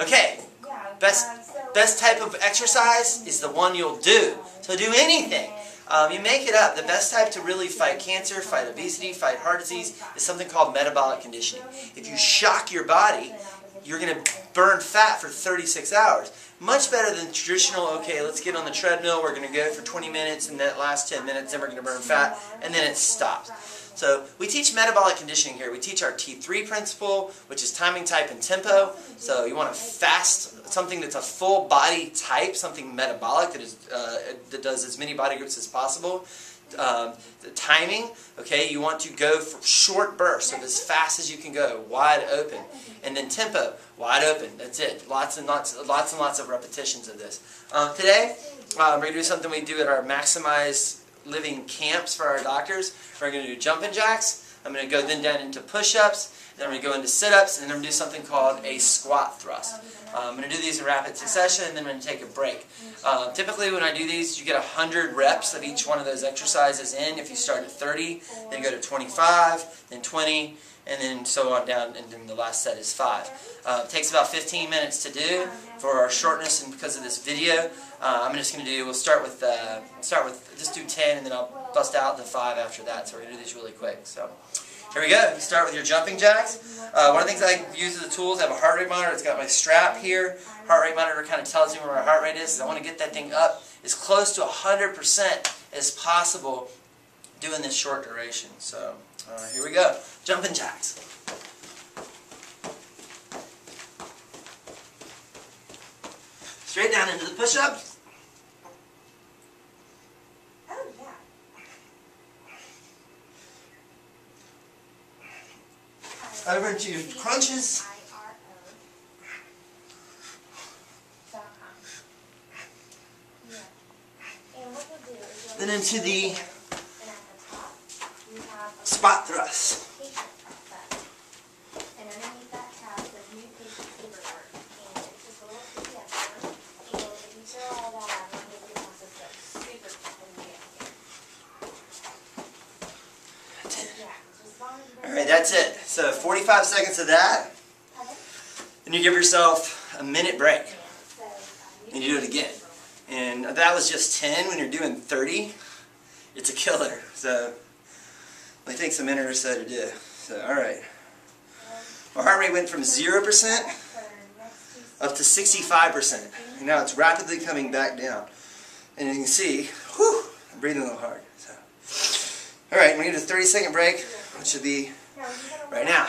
Okay, best type of exercise is the one you'll do. So do anything. You make it up. The best type to really fight cancer, fight obesity, fight heart disease is something called metabolic conditioning. If you shock your body, you're going to burn fat for 36 hours. Much better than traditional, okay, let's get on the treadmill, we're going to go for 20 minutes, and that last 10 minutes, then we're going to burn fat, and then it stops. So we teach metabolic conditioning here. We teach our T3 principle, which is timing, type, and tempo. So you want to fast something that's a full body type, something metabolic that is that does as many body groups as possible. The timing, okay, you want to go for short bursts of as fast as you can go, wide open. And then tempo, wide open, that's it. Lots and lots of repetitions of this. Today, we're going to do something we do at our Maximize Living camps for our doctors. We're going to do jumping jacks. I'm going to go then down into push-ups, then I'm going to go into sit-ups, and then I'm going to do something called a squat thrust. I'm going to do these in rapid succession, and then I'm going to take a break. Typically when I do these, you get 100 reps of each one of those exercises in. If you start at 30, then go to 25, then 20, and then so on down, and then the last set is 5. It takes about 15 minutes to do for our shortness, and because of this video, I'm just going to do, we'll start with, just do 10, and then I'll bust out the 5 after that, so we're going to do these really quick. So here we go. You start with your jumping jacks. One of the things I use as a tool is I have a heart rate monitor. It's got my strap here. Heart rate monitor kind of tells me where my heart rate is. I want to get that thing up as close to 100% as possible doing this short duration. So here we go. Jumping jacks. Straight down into the push-ups. Over into your crunches. Then into the spot thrust. Alright, that's it. So 45 seconds of that, and you give yourself a minute break, and you do it again. And that was just 10. When you're doing 30, it's a killer. So it only takes a minute or so to do. So alright. My heart rate went from 0% up to 65%. And now it's rapidly coming back down. And you can see, whew, I'm breathing a little hard. So, alright, we're going to do a 30-second break, which should be right now.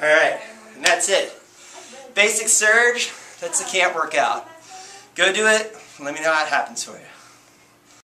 All right, and that's it. Basic surge. That's the camp workout. Go do it, and let me know how it happens for you.